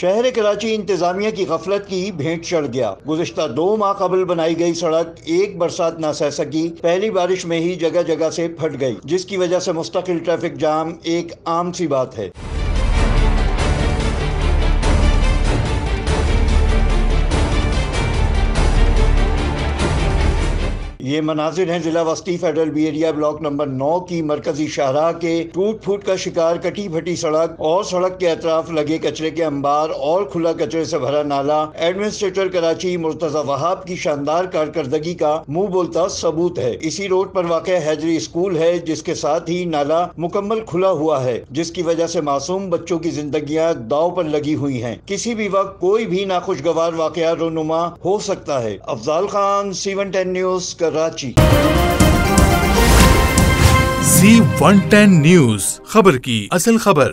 शहर कराची इंतजामिया की गफलत की भेंट चढ़ गया। गुज़िश्ता 2 माह कबल बनाई गई सड़क एक बरसात ना सह सकी, पहली बारिश में ही जगह जगह से फट गई, जिसकी वजह से मुस्तकिल ट्रैफिक जाम एक आम सी बात है। ये मनाजिर हैं जिला वस्ती federal B area block number 9 की मरकजी शाहरा के टूट फूट का शिकार कटी फटी सड़क और सड़क के अतराफ लगे कचरे के अंबार और खुला कचरे से भरा नाला एडमिनिस्ट्रेटर कराची मुर्तजा वहाब की शानदार कारकर्दगी का मुंह बोलता सबूत है। इसी रोड पर वाक़ हैजरी स्कूल है, जिसके साथ ही नाला मुकम्मल खुला हुआ है, जिसकी वजह से मासूम बच्चों की जिंदगियां दाव पर लगी हुई है। किसी भी वक्त कोई भी नाखुशगवार वाक़या रोनुमा हो सकता है। Afzal Khan, C110 news Karachi. C110 news, खबर की असल खबर।